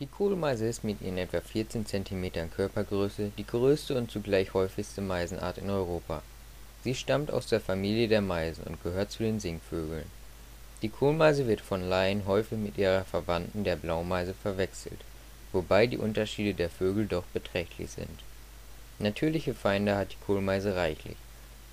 Die Kohlmeise ist mit ihren etwa 14 cm Körpergröße die größte und zugleich häufigste Meisenart in Europa. Sie stammt aus der Familie der Meisen und gehört zu den Singvögeln. Die Kohlmeise wird von Laien häufig mit ihrer Verwandten der Blaumeise verwechselt, wobei die Unterschiede der Vögel doch beträchtlich sind. Natürliche Feinde hat die Kohlmeise reichlich,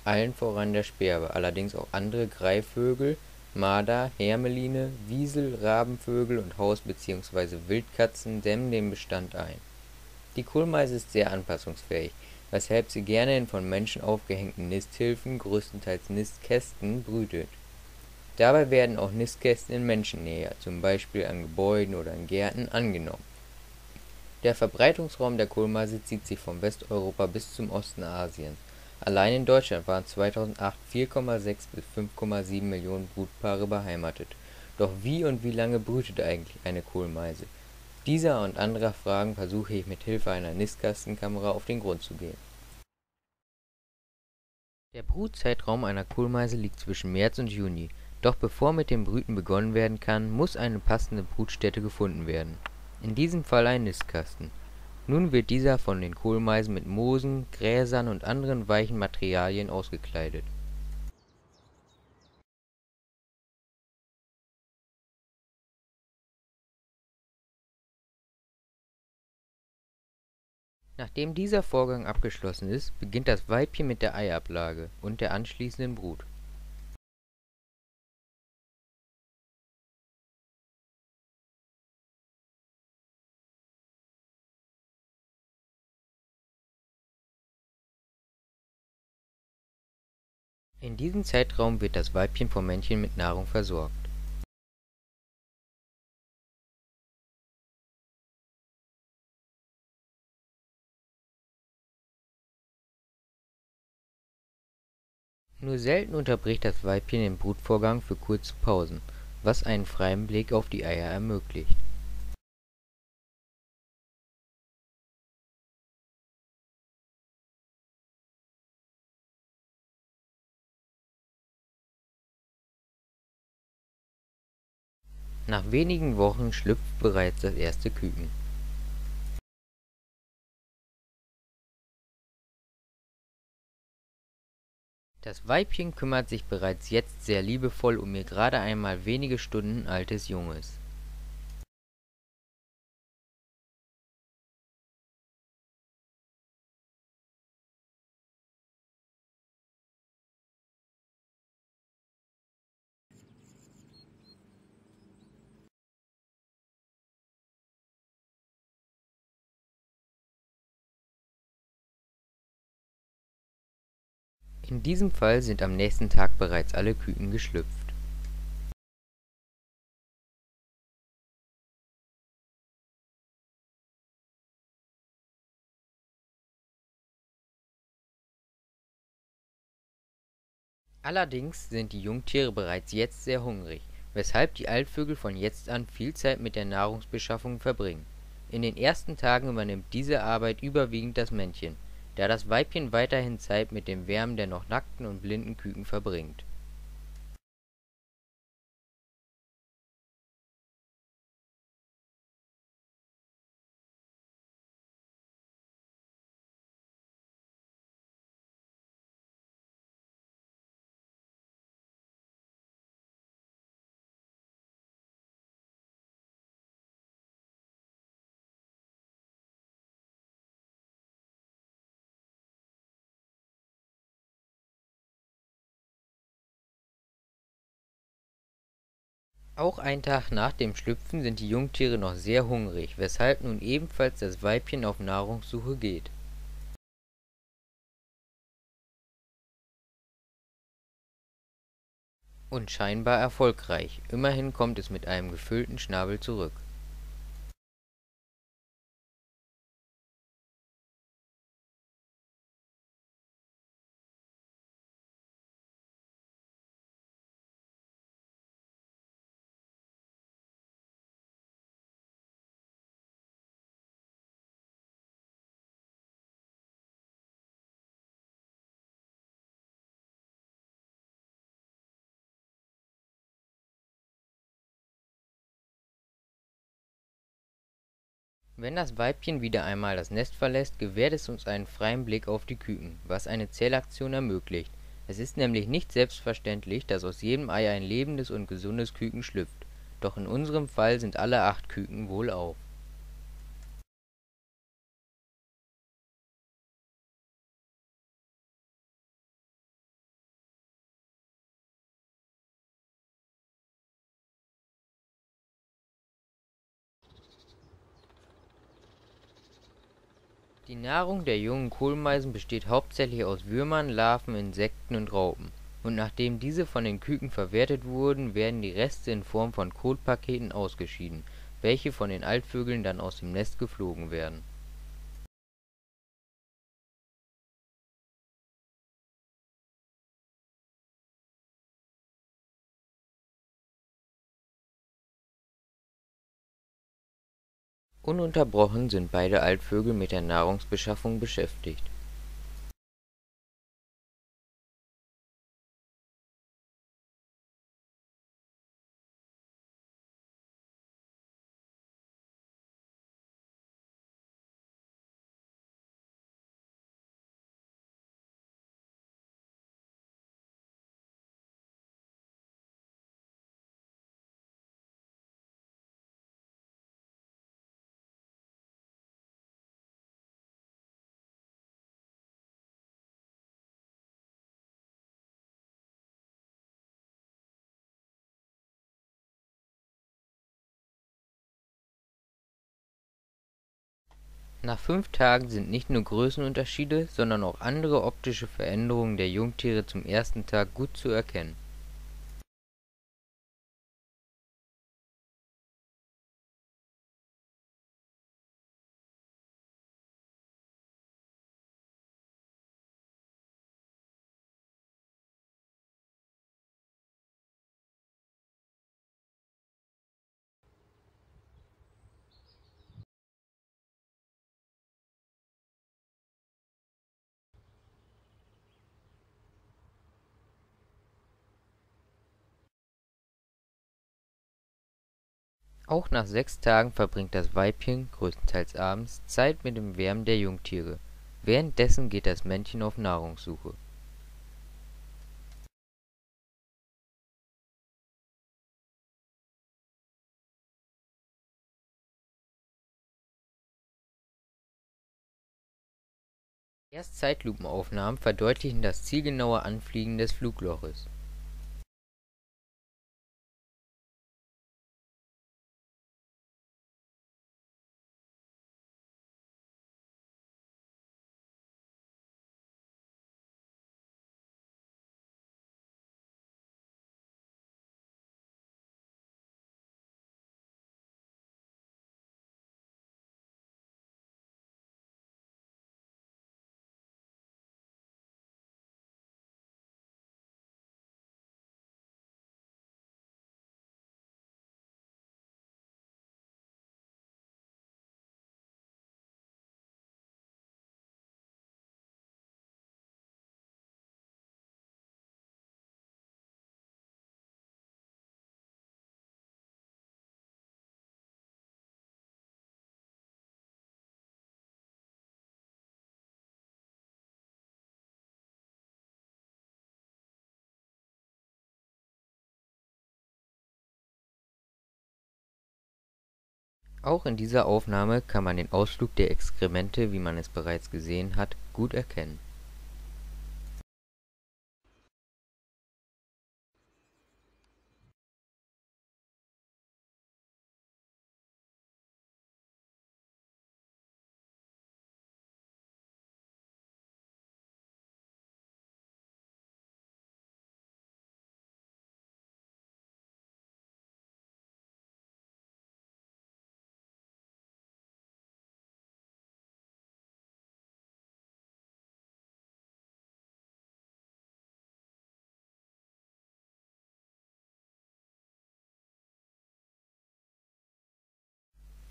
allen voran der Sperber, allerdings auch andere Greifvögel, Marder, Hermeline, Wiesel, Rabenvögel und Haus- bzw. Wildkatzen dämmen den Bestand ein. Die Kohlmeise ist sehr anpassungsfähig, weshalb sie gerne in von Menschen aufgehängten Nisthilfen, größtenteils Nistkästen, brütet. Dabei werden auch Nistkästen in Menschennähe, zum Beispiel an Gebäuden oder in Gärten, angenommen. Der Verbreitungsraum der Kohlmeise zieht sich von Westeuropa bis zum Osten Asiens. Allein in Deutschland waren 2008 4,6 bis 5,7 Millionen Brutpaare beheimatet. Doch wie und wie lange brütet eigentlich eine Kohlmeise? Dieser und anderer Fragen versuche ich mit Hilfe einer Nistkastenkamera auf den Grund zu gehen. Der Brutzeitraum einer Kohlmeise liegt zwischen März und Juni. Doch bevor mit dem Brüten begonnen werden kann, muss eine passende Brutstätte gefunden werden. In diesem Fall ein Nistkasten. Nun wird dieser von den Kohlmeisen mit Moosen, Gräsern und anderen weichen Materialien ausgekleidet. Nachdem dieser Vorgang abgeschlossen ist, beginnt das Weibchen mit der Eiablage und der anschließenden Brut. In diesem Zeitraum wird das Weibchen vom Männchen mit Nahrung versorgt. Nur selten unterbricht das Weibchen den Brutvorgang für kurze Pausen, was einen freien Blick auf die Eier ermöglicht. Nach wenigen Wochen schlüpft bereits das erste Küken. Das Weibchen kümmert sich bereits jetzt sehr liebevoll um ihr gerade einmal wenige Stunden altes Junges. In diesem Fall sind am nächsten Tag bereits alle Küken geschlüpft. Allerdings sind die Jungtiere bereits jetzt sehr hungrig, weshalb die Altvögel von jetzt an viel Zeit mit der Nahrungsbeschaffung verbringen. In den ersten Tagen übernimmt diese Arbeit überwiegend das Männchen, da das Weibchen weiterhin Zeit mit dem Wärmen der noch nackten und blinden Küken verbringt. Auch einen Tag nach dem Schlüpfen sind die Jungtiere noch sehr hungrig, weshalb nun ebenfalls das Weibchen auf Nahrungssuche geht. Und scheinbar erfolgreich, immerhin kommt es mit einem gefüllten Schnabel zurück. Wenn das Weibchen wieder einmal das Nest verlässt, gewährt es uns einen freien Blick auf die Küken, was eine Zählaktion ermöglicht. Es ist nämlich nicht selbstverständlich, dass aus jedem Ei ein lebendes und gesundes Küken schlüpft, doch in unserem Fall sind alle 8 Küken wohlauf. Die Nahrung der jungen Kohlmeisen besteht hauptsächlich aus Würmern, Larven, Insekten und Raupen. Und nachdem diese von den Küken verwertet wurden, werden die Reste in Form von Kotpaketen ausgeschieden, welche von den Altvögeln dann aus dem Nest geflogen werden. Ununterbrochen sind beide Altvögel mit der Nahrungsbeschaffung beschäftigt. Nach 5 Tagen sind nicht nur Größenunterschiede, sondern auch andere optische Veränderungen der Jungtiere zum ersten Tag gut zu erkennen. Auch nach 6 Tagen verbringt das Weibchen, größtenteils abends, Zeit mit dem Wärmen der Jungtiere. Währenddessen geht das Männchen auf Nahrungssuche. Erst Zeitlupenaufnahmen verdeutlichen das zielgenaue Anfliegen des Flugloches. Auch in dieser Aufnahme kann man den Ausflug der Exkremente, wie man es bereits gesehen hat, gut erkennen.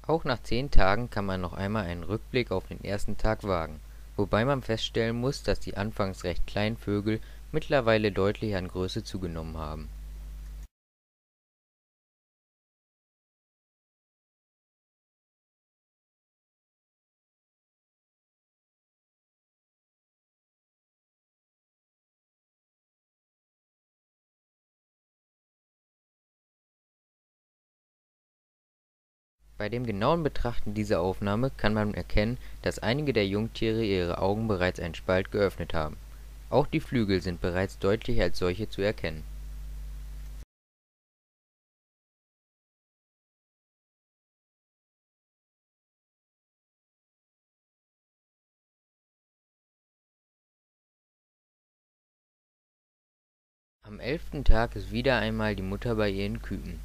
Auch nach 10 Tagen kann man noch einmal einen Rückblick auf den ersten Tag wagen, wobei man feststellen muss, dass die anfangs recht kleinen Vögel mittlerweile deutlich an Größe zugenommen haben. Bei dem genauen Betrachten dieser Aufnahme kann man erkennen, dass einige der Jungtiere ihre Augen bereits einen Spalt geöffnet haben. Auch die Flügel sind bereits deutlich als solche zu erkennen. Am 11. Tag ist wieder einmal die Mutter bei ihren Küken.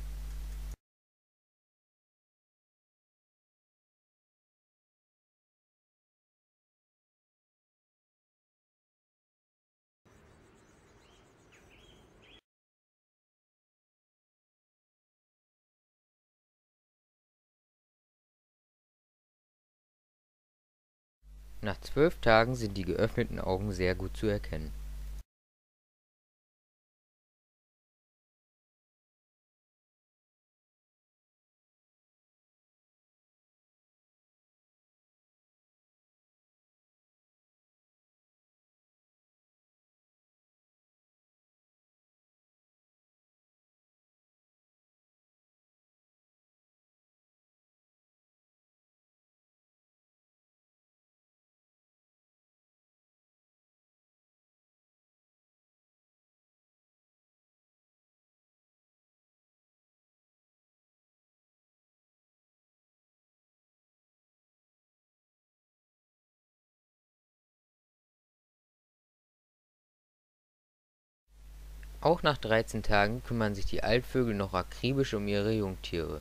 Nach 12 Tagen sind die geöffneten Augen sehr gut zu erkennen. Auch nach 13 Tagen kümmern sich die Altvögel noch akribisch um ihre Jungtiere.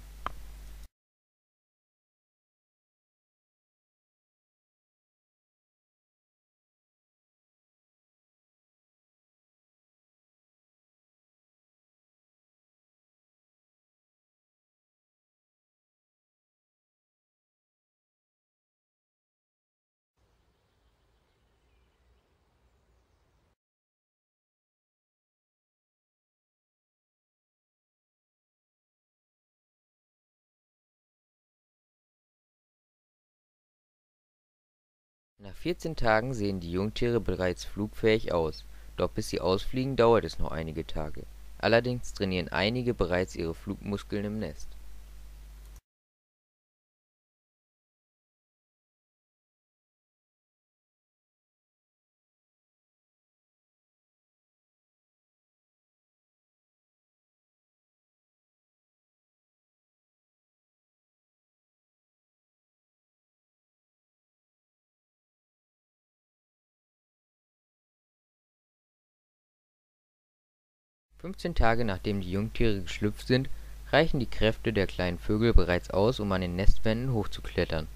Nach 14 Tagen sehen die Jungtiere bereits flugfähig aus, doch bis sie ausfliegen, dauert es noch einige Tage. Allerdings trainieren einige bereits ihre Flugmuskeln im Nest.15 Tage nachdem die Jungtiere geschlüpft sind, reichen die Kräfte der kleinen Vögel bereits aus, um an den Nestwänden hochzuklettern.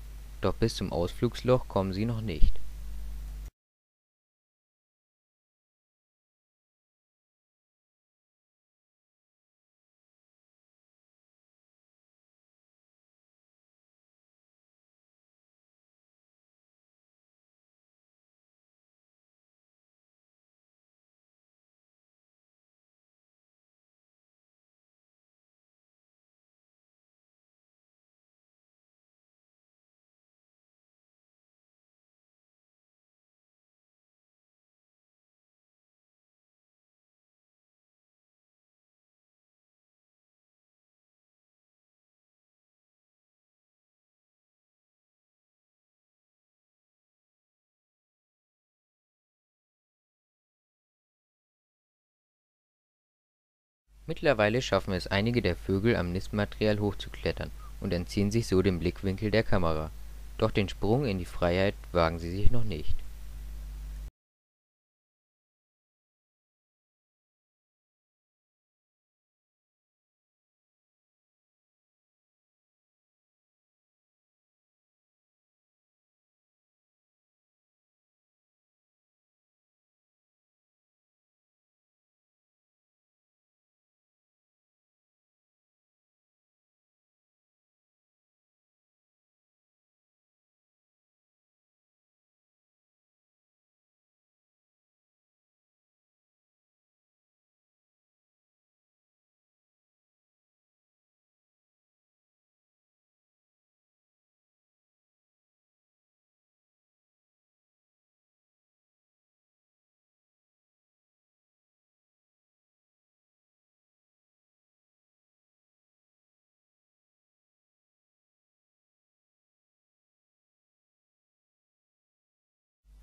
Doch bis zum Ausflugsloch kommen sie noch nicht. Mittlerweile schaffen es einige der Vögel, am Nistmaterial hochzuklettern und entziehen sich so dem Blickwinkel der Kamera. Doch den Sprung in die Freiheit wagen sie sich noch nicht.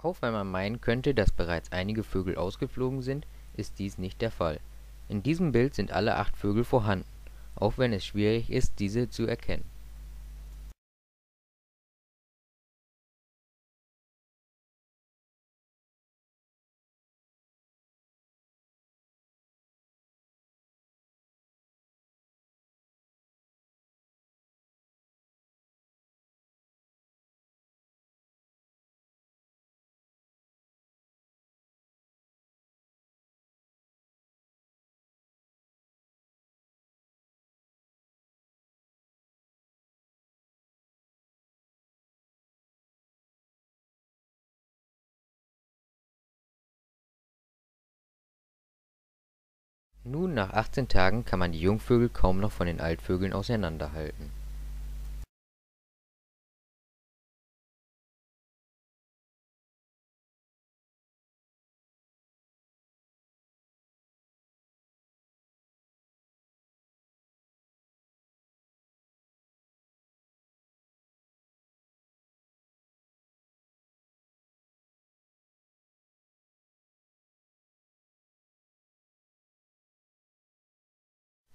Auch wenn man meinen könnte, dass bereits einige Vögel ausgeflogen sind, ist dies nicht der Fall. In diesem Bild sind alle 8 Vögel vorhanden, auch wenn es schwierig ist, diese zu erkennen. Nun, nach 18 Tagen kann man die Jungvögel kaum noch von den Altvögeln auseinanderhalten.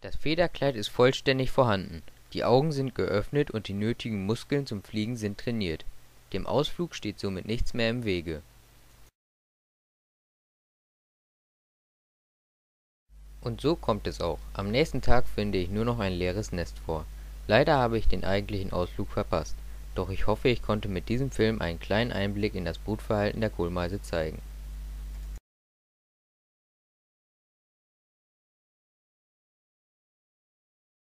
Das Federkleid ist vollständig vorhanden, die Augen sind geöffnet und die nötigen Muskeln zum Fliegen sind trainiert. Dem Ausflug steht somit nichts mehr im Wege. Und so kommt es auch. Am nächsten Tag finde ich nur noch ein leeres Nest vor. Leider habe ich den eigentlichen Ausflug verpasst, doch ich hoffe, ich konnte mit diesem Film einen kleinen Einblick in das Brutverhalten der Kohlmeise zeigen.